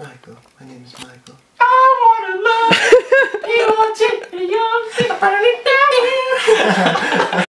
Michael, my name is Michael. I wanna love you,